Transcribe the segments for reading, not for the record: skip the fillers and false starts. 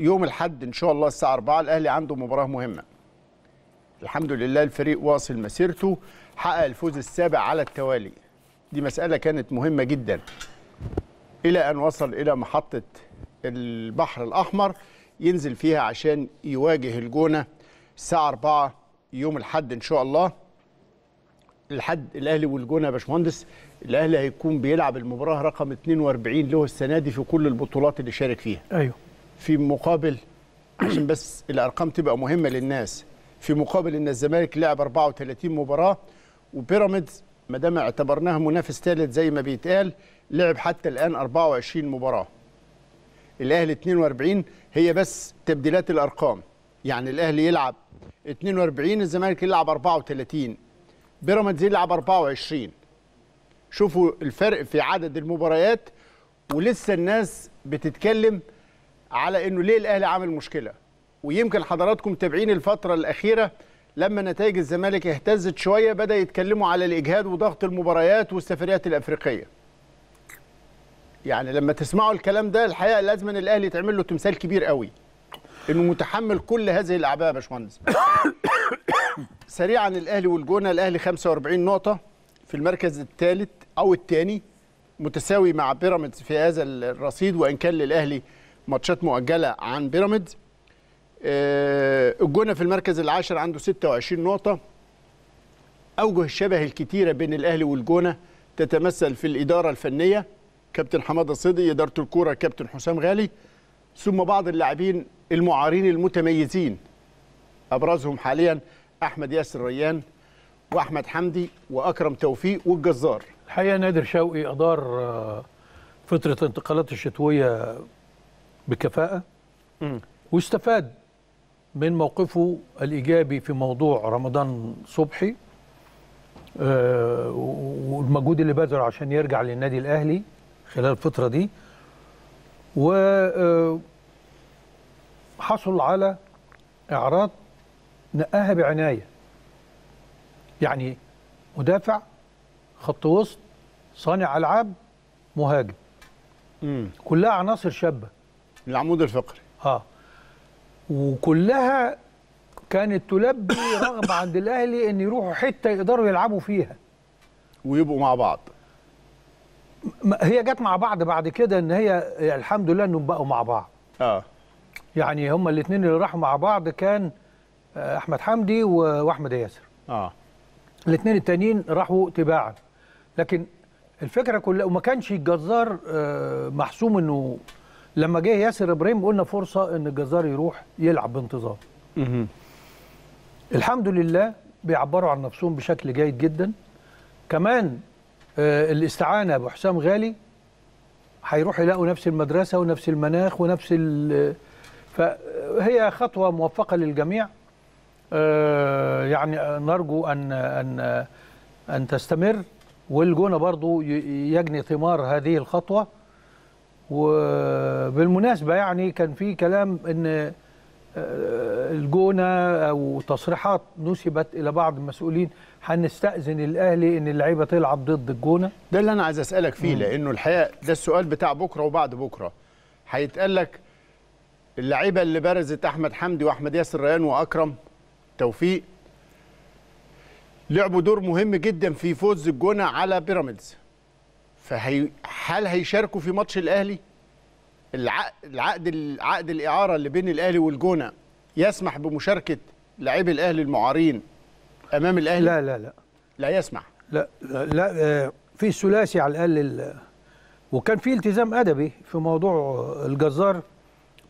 يوم الأحد إن شاء الله الساعة 4 الأهلي عنده مباراة مهمة. الحمد لله الفريق واصل مسيرته، حقق الفوز السابع على التوالي. دي مسألة كانت مهمة جدا إلى أن وصل إلى محطة البحر الأحمر ينزل فيها عشان يواجه الجونة الساعة 4 يوم الأحد إن شاء الله. الأحد الأهلي والجونة يا باشمهندس، الأهلي هيكون بيلعب المباراة رقم 42 له السنة دي في كل البطولات اللي شارك فيها. أيوه. في مقابل، عشان بس الأرقام تبقى مهمة للناس، في مقابل إن الزمالك لعب 34 مباراة، وبيراميدز ما دام اعتبرناها منافس ثالث زي ما بيتقال لعب حتى الآن 24 مباراة. الأهلي 42، هي بس تبديلات الأرقام، يعني الأهلي يلعب 42، الزمالك يلعب 34، بيراميدز يلعب 24. شوفوا الفرق في عدد المباريات. ولسه الناس بتتكلم على انه ليه الاهلي عامل مشكله، ويمكن حضراتكم تابعين الفتره الاخيره لما نتائج الزمالك اهتزت شويه بدا يتكلموا على الاجهاد وضغط المباريات والسفريات الافريقيه. يعني لما تسمعوا الكلام ده الحقيقه لازم ان الاهلي يتعمل له تمثال كبير قوي انه متحمل كل هذه الاعباء يا باشمهندس. سريعا الاهلي والجونه، الاهلي 45 نقطه في المركز الثالث او الثاني، متساوي مع بيراميدز في هذا الرصيد، وان كان للاهلي ماتشات مؤجله عن بيراميدز. الجونه في المركز العاشر عنده 26 نقطه. اوجه الشبه الكتيره بين الاهلي والجونه تتمثل في الاداره الفنيه، كابتن حماده صدقي، اداره الكوره كابتن حسام غالي، ثم بعض اللاعبين المعارين المتميزين ابرزهم حاليا احمد ياسر ريان واحمد حمدي واكرم توفيق والجزار. الحقيقه نادر شوقي ادار فتره الانتقالات الشتويه بكفاءة، واستفاد من موقفه الإيجابي في موضوع رمضان صبحي والمجهود اللي بذله عشان يرجع للنادي الأهلي خلال الفترة دي، وحصل على إعراض نقاها بعناية، يعني مدافع، خط وسط، صانع ألعاب، مهاجم، كلها عناصر شابة، العمود الفقري وكلها كانت تلبي رغبه عند الاهلي ان يروحوا حته يقدروا يلعبوا فيها ويبقوا مع بعض. هي جت مع بعض بعد كده، ان هي الحمد لله انهم بقوا مع بعض. يعني هما الاثنين اللي راحوا مع بعض كان احمد حمدي واحمد ياسر. الاثنين التانيين راحوا تباعا، لكن الفكره كلها. وما كانش الجزار محسوم، انه لما جه ياسر ابراهيم قلنا فرصه ان الجزار يروح يلعب بانتظام. الحمد لله بيعبروا عن نفسهم بشكل جيد جدا. كمان الاستعانه بحسام غالي، هيروحوا يلاقوا نفس المدرسه ونفس المناخ ونفس فهي خطوه موفقه للجميع. يعني نرجو ان تستمر، والجونه برضو يجني ثمار هذه الخطوه. وبالمناسبة يعني كان في كلام ان الجونة او تصريحات نسبت الى بعض المسؤولين هنستأذن الاهلي ان اللعيبة تلعب ضد الجونة. ده اللي انا عايز اسألك فيه، لانه الحقيقة ده السؤال بتاع بكرة وبعد بكرة. هيتقال لك اللعيبة اللي برزت احمد حمدي واحمد ياسر ريان واكرم توفيق لعبوا دور مهم جدا في فوز الجونة على بيراميدز، هل هيشاركوا في ماتش الاهلي؟ العقد الاعاره اللي بين الاهلي والجونه يسمح بمشاركه لاعبي الاهلي المعارين امام الاهلي؟ لا لا لا لا يسمح. لا لا, لا في ثلاثي على الاقل، وكان في التزام ادبي في موضوع الجزار،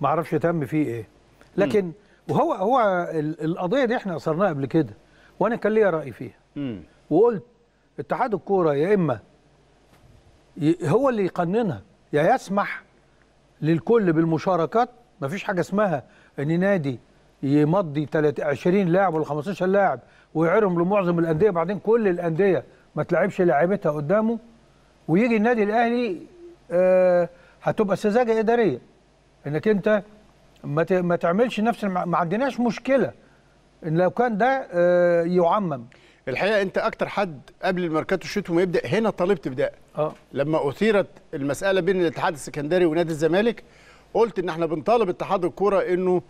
ما اعرفش تم فيه ايه، لكن وهو القضيه دي احنا اثرناها قبل كده، وانا كان ليا راي فيها. وقلت اتحاد الكوره يا اما هو اللي يقننها، يا يسمح للكل بالمشاركات. مفيش حاجه اسمها ان نادي يمضي 20 لاعب ولا 15 لاعب ويعيرهم لمعظم الانديه، بعدين كل الانديه ما تلعبش لاعبتها قدامه، ويجي النادي الاهلي هتبقى سذاجه اداريه انك انت ما تعملش نفس. ما عندناش مشكله ان لو كان ده يعمم. الحقيقه انت اكتر حد قبل الميركاتو الشتوي ما يبدا هنا طالبت بدأ لما اثيرت المساله بين الاتحاد السكندري ونادي الزمالك، قلت ان احنا بنطالب اتحاد الكوره انه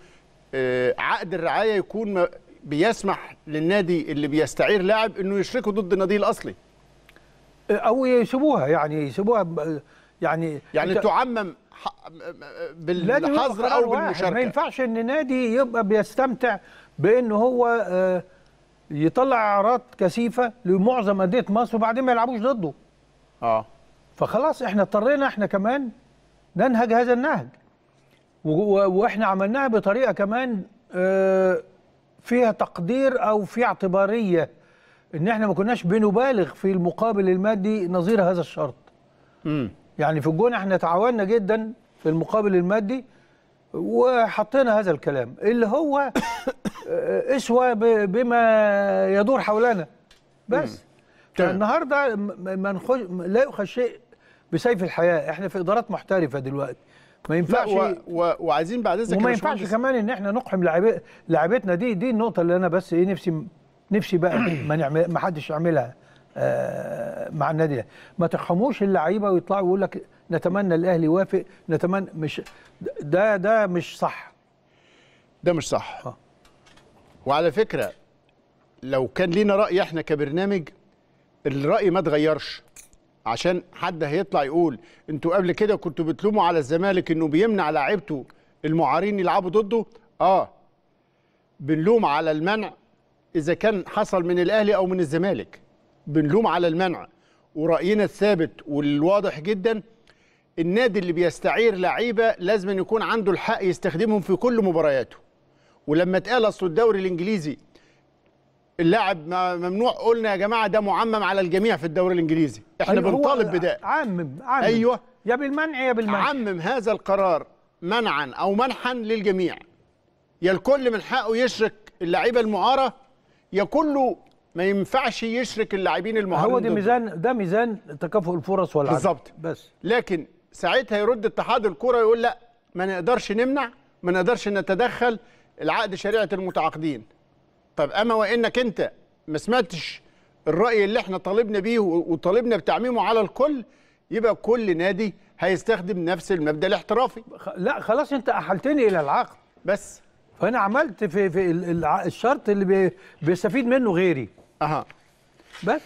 عقد الرعايه يكون بيسمح للنادي اللي بيستعير لاعب انه يشركه ضد النادي الاصلي او يسيبوها، يعني يسيبوها يعني تعمم بالحظر او بالمشاركه. ما ينفعش ان نادي يبقى بيستمتع بان هو يطلع اعارات كثيفه لمعظم انديه مصر وبعدين ما يلعبوش ضده. فخلاص احنا اضطرينا احنا كمان ننهج هذا النهج، واحنا عملناها بطريقه كمان فيها تقدير او في اعتباريه، ان احنا ما كناش بنبالغ في المقابل المادي نظير هذا الشرط. يعني في الجونه احنا تعاوننا جدا في المقابل المادي وحطينا هذا الكلام اللي هو اسوى بما يدور حولنا بس. فالنهارده لا يؤخذ شيء بسيف الحياه، احنا في ادارات محترفه دلوقتي ما ينفعش وعايزين بعد اذنك وما ينفعش كمان ان احنا نقحم لعيبتنا. دي النقطه اللي انا بس ايه نفسي بقى ما حدش يعملها مع النادي ده. ما تقحموش اللعيبه ويطلعوا ويقول لك نتمنى الاهلي يوافق، نتمنى مش ده مش صح، ده مش صح. وعلى فكره لو كان لينا راي احنا كبرنامج الراي ما اتغيرش، عشان حد هيطلع يقول انتوا قبل كده كنتوا بتلوموا على الزمالك انه بيمنع لاعيبته المعارين يلعبوا ضده. بنلوم على المنع اذا كان حصل من الاهلي او من الزمالك، بنلوم على المنع. ورأينا الثابت والواضح جدا، النادي اللي بيستعير لعيبه لازم يكون عنده الحق يستخدمهم في كل مبارياته. ولما اتقال اصل الدوري الانجليزي اللاعب ممنوع، قلنا يا جماعه ده معمم على الجميع في الدوري الانجليزي، احنا بنطالب بده. عمم ايوه، يا بالمنع يا بالمنع. عمم هذا القرار منعا او منحا للجميع، يا الكل من حقه يشرك اللعيبه المعاره، يا كله ما ينفعش يشرك اللاعبين المعارين. هو ده ميزان، ده ميزان تكافؤ الفرص والعدد بالظبط. بس لكن ساعتها يرد اتحاد الكوره يقول لا، ما نقدرش نمنع، ما نقدرش نتدخل، العقد شريعه المتعاقدين. طب اما وانك انت ما سمعتش الراي اللي احنا طالبنا بيه وطالبنا بتعميمه على الكل، يبقى كل نادي هيستخدم نفس المبدا الاحترافي. لا خلاص، انت احلتني الى العقد بس، فانا عملت في الشرط اللي بيستفيد منه غيري. بس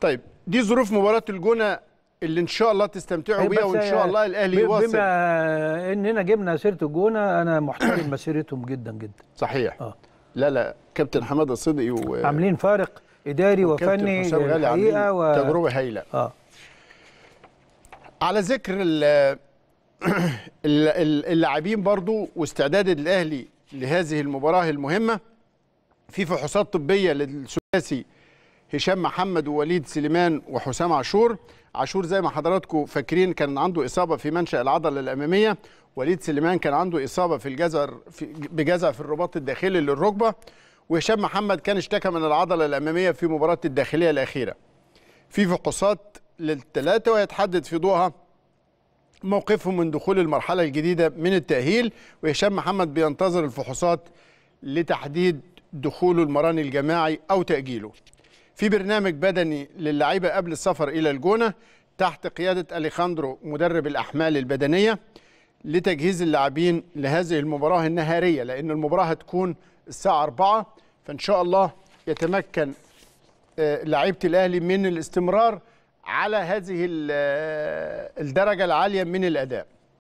طيب، دي ظروف مباراه الجونه اللي ان شاء الله تستمتعوا بيها، وان شاء الله الاهلي يواصل. بما اننا جبنا سيره الجونه، انا محترم مسيرتهم جدا جدا. صحيح. لا كابتن حماده صدقي عاملين فارق اداري وفني الحقيقه، تجربه هايله. على ذكر اللاعبين برضو واستعداد الاهلي لهذه المباراه المهمه، في فحوصات طبيه للثلاثي هشام محمد ووليد سليمان وحسام عاشور. عاشور زي ما حضراتكم فاكرين كان عنده اصابه في منشأ العضله الاماميه، وليد سليمان كان عنده اصابه في الجزر بجزع في الرباط الداخلي للركبه، وهشام محمد كان اشتكى من العضله الاماميه في مباراه الداخليه الاخيره. في فحوصات للثلاثه ويتحدد في ضوءها موقفهم من دخول المرحله الجديده من التاهيل، وهشام محمد بينتظر الفحوصات لتحديد دخوله المران الجماعي او تاجيله. في برنامج بدني للعيبه قبل السفر الى الجونه تحت قياده أليخندرو مدرب الاحمال البدنيه لتجهيز اللاعبين لهذه المباراه النهاريه، لان المباراه هتكون الساعه 4، فان شاء الله يتمكن لعيبه الاهلي من الاستمرار على هذه الدرجة العالية من الأداء.